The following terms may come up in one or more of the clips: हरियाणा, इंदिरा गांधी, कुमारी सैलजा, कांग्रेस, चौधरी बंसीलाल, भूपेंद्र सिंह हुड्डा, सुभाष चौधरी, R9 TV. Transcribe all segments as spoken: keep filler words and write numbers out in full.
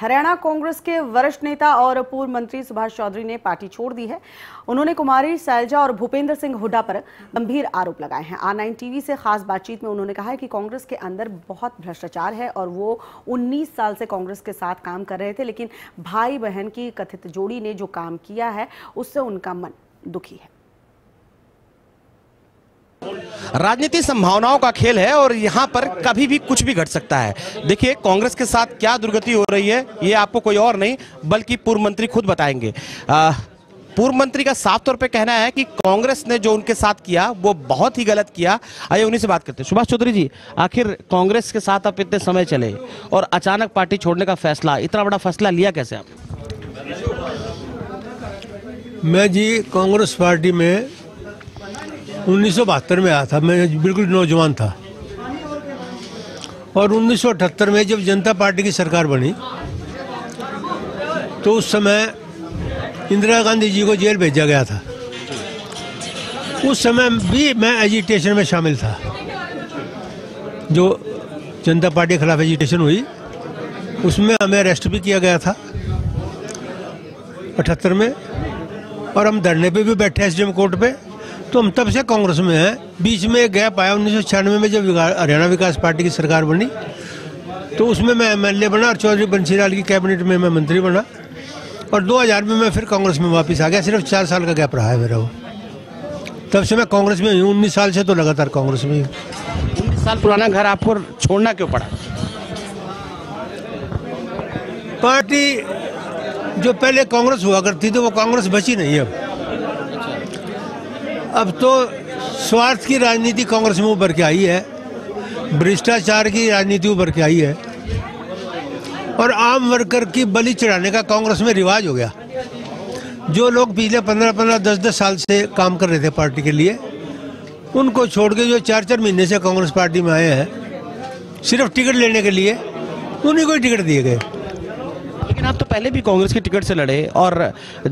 हरियाणा कांग्रेस के वरिष्ठ नेता और पूर्व मंत्री सुभाष चौधरी ने पार्टी छोड़ दी है। उन्होंने कुमारी सैलजा और भूपेंद्र सिंह हुड्डा पर गंभीर आरोप लगाए हैं। आर नाइन टीवी से खास बातचीत में उन्होंने कहा है कि कांग्रेस के अंदर बहुत भ्रष्टाचार है और वो उन्नीस साल से कांग्रेस के साथ काम कर रहे थे, लेकिन भाई बहन की कथित जोड़ी ने जो काम किया है उससे उनका मन दुखी है। राजनीति संभावनाओं का खेल है और यहाँ पर कभी भी कुछ भी घट सकता है। देखिए कांग्रेस के साथ क्या दुर्गति हो रही है ये आपको कोई और नहीं बल्कि पूर्व मंत्री खुद बताएंगे। आ... पूर्व मंत्री का साफ तौर पे कहना है कि कांग्रेस ने जो उनके साथ किया वो बहुत ही गलत किया। आइए उन्हीं से बात करते हैं। सुभाष चौधरी जी, आखिर कांग्रेस के साथ आप इतने समय चले और अचानक पार्टी छोड़ने का फैसला, इतना बड़ा फैसला लिया कैसे आप? मैं जी कांग्रेस पार्टी में उन्नीस सौ बहत्तर में आया था, मैं बिल्कुल नौजवान था। और उन्नीस सौ अठहत्तर में जब जनता पार्टी की सरकार बनी तो उस समय इंदिरा गांधी जी को जेल भेजा गया था। उस समय भी मैं एजिटेशन में शामिल था, जो जनता पार्टी के खिलाफ एजिटेशन हुई उसमें हमें अरेस्ट भी किया गया था अठहत्तर में, और हम धरने पे भी बैठे एस डी एम कोर्ट पे। तो हम तब से कांग्रेस में हैं। बीच में एक गैप आया उन्नीस सौ छियानवे में जब हरियाणा विकास पार्टी की सरकार बनी तो उसमें मैं एम एल ए बना और चौधरी बंसीलाल की कैबिनेट में मैं मंत्री बना और दो हज़ार में मैं फिर कांग्रेस में वापस आ गया। सिर्फ चार साल का गैप रहा है मेरा। वो तब से मैं कांग्रेस में हूँ, उन्नीस साल से तो लगातार कांग्रेस में हूँ। उन्नीस साल पुराना घर आपको छोड़ना क्यों पड़ा? पार्टी जो पहले कांग्रेस हुआ करती थी वो कांग्रेस बची नहीं। अब अब तो स्वार्थ की राजनीति कांग्रेस में उभर के आई है, भ्रष्टाचार की राजनीति उभर के आई है और आम वर्कर की बलि चढ़ाने का कांग्रेस में रिवाज हो गया। जो लोग पिछले पंद्रह पंद्रह दस दस साल से काम कर रहे थे पार्टी के लिए, उनको छोड़ के जो चार चार महीने से कांग्रेस पार्टी में आए हैं सिर्फ टिकट लेने के लिए, उन्हीं को ही टिकट दिए गए। लेकिन आप तो पहले भी कांग्रेस की टिकट से लड़े और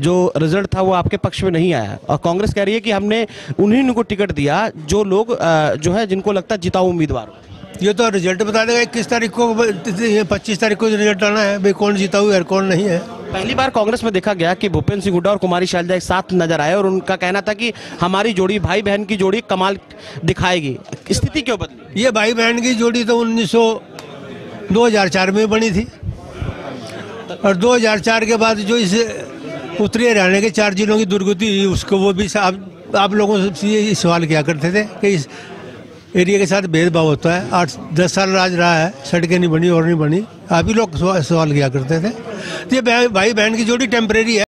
जो रिजल्ट था वो आपके पक्ष में नहीं आया और कांग्रेस कह रही है कि हमने उन्हीं को टिकट दिया जो लोग जो है जिनको लगता जिताऊ उम्मीदवार। ये तो रिजल्ट बता देगा इक्कीस तारीख को, पच्चीस तारीख को रिजल्ट आना है भाई, कौन जीता हुआ है कौन नहीं है। पहली बार कांग्रेस में देखा गया कि भूपेंद्र सिंह हुड्डा और कुमारी सैलजा एक साथ नजर आए और उनका कहना था कि हमारी जोड़ी, भाई बहन की जोड़ी कमाल दिखाएगी। स्थिति क्यों बदली? ये भाई बहन की जोड़ी तो उन्नीस सौ दो हजार चार में बनी थी और दो हजार चार के बाद जो इस उत्तरी हरियाणा के चार जिलों की दुर्गति हुई उसको वो भी आप, आप लोगों से ये सवाल किया करते थे कि इस एरिया के साथ भेदभाव होता है, आठ दस साल राज रहा है, सड़कें नहीं बनी और नहीं बनी, आप ही लोग सवाल किया करते थे। ये भाई बहन की जोड़ी टेम्परेरी है।